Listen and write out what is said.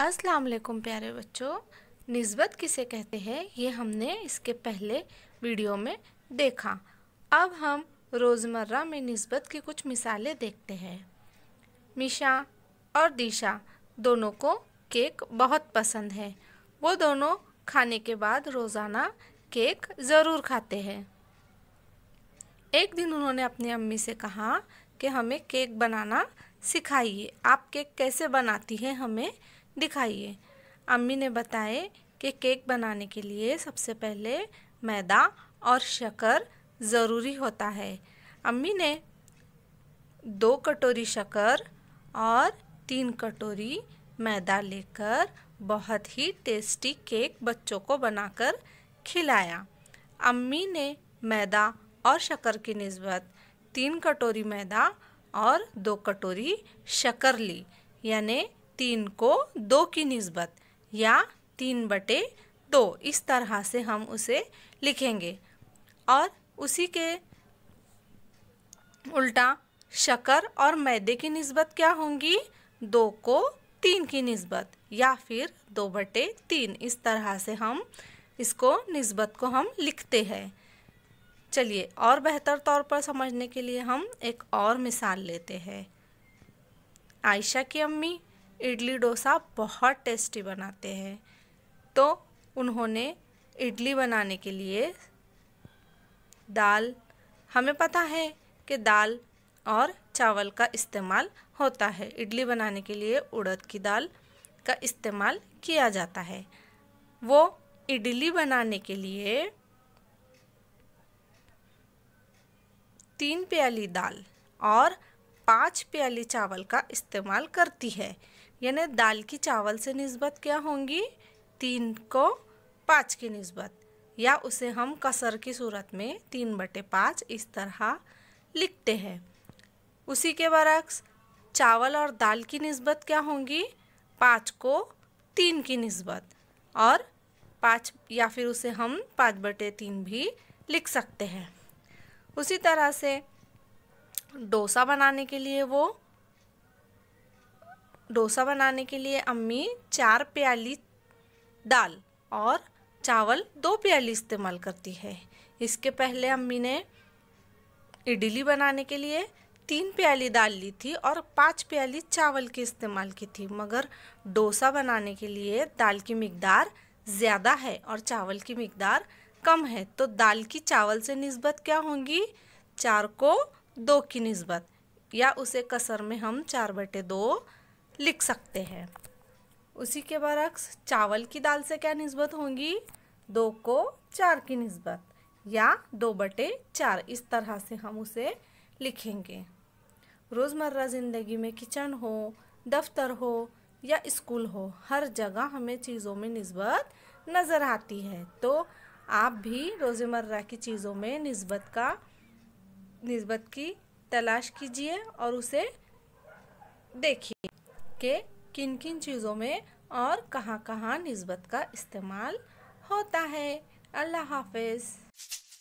अस्सलाम वालेकुम प्यारे बच्चों, निस्बत किसे कहते हैं ये हमने इसके पहले वीडियो में देखा। अब हम रोज़मर्रा में निस्बत की कुछ मिसालें देखते हैं। मिशा और दिशा दोनों को केक बहुत पसंद है। वो दोनों खाने के बाद रोज़ाना केक ज़रूर खाते हैं। एक दिन उन्होंने अपनी अम्मी से कहा कि हमें केक बनाना सिखाइए, आप केक कैसे बनाती हैं हमें दिखाइए। अम्मी ने बताया कि केक बनाने के लिए सबसे पहले मैदा और शक्कर ज़रूरी होता है। अम्मी ने 2 कटोरी शक्कर और 3 कटोरी मैदा लेकर बहुत ही टेस्टी केक बच्चों को बनाकर खिलाया। अम्मी ने मैदा और शक्कर की निस्बत 3 कटोरी मैदा और 2 कटोरी शक्कर ली, यानी 3 को 2 की निस्बत या 3/2 इस तरह से हम उसे लिखेंगे। और उसी के उल्टा शक्कर और मैदे की निस्बत क्या होंगी, 2 को 3 की निस्बत या फिर 2/3 इस तरह से हम इसको निस्बत को हम लिखते हैं। चलिए और बेहतर तौर पर समझने के लिए हम एक और मिसाल लेते हैं। आयशा की अम्मी इडली डोसा बहुत टेस्टी बनाते हैं, तो उन्होंने इडली बनाने के लिए दाल, हमें पता है कि दाल और चावल का इस्तेमाल होता है, इडली बनाने के लिए उड़द की दाल का इस्तेमाल किया जाता है। वो इडली बनाने के लिए 3 प्याली दाल और 5 प्याली चावल का इस्तेमाल करती है, यानी दाल की चावल से निस्बत क्या होंगी, 3 को 5 की निस्बत या उसे हम कसर की सूरत में 3/5 इस तरह लिखते हैं। उसी के बरक्स चावल और दाल की निस्बत क्या होंगी, 5 को 3 की निस्बत और 5 या फिर उसे हम 5/3 भी लिख सकते हैं। उसी तरह से डोसा बनाने के लिए अम्मी 4 प्याली दाल और चावल 2 प्याली इस्तेमाल करती है। इसके पहले अम्मी ने इडली बनाने के लिए 3 प्याली दाल ली थी और 5 प्याली चावल की इस्तेमाल की थी, मगर डोसा बनाने के लिए दाल की मिकदार ज़्यादा है और चावल की मिकदार कम है, तो दाल की चावल से निस्बत क्या होंगी, 4 को 2 की निस्बत या उसे कसर में हम 4/2 लिख सकते हैं। उसी के बरक्स चावल की दाल से क्या निस्बत होंगी, 2 को 4 की निस्बत या 2/4 इस तरह से हम उसे लिखेंगे। रोज़मर्रा ज़िंदगी में किचन हो, दफ्तर हो या स्कूल हो, हर जगह हमें चीज़ों में निस्बत नज़र आती है। तो आप भी रोज़मर्रा की चीज़ों में निस्बत की तलाश कीजिए और उसे देखिए कि किन किन चीज़ों में और कहाँ कहाँ निस्बत का इस्तेमाल होता है। अल्लाह हाफ़िज़।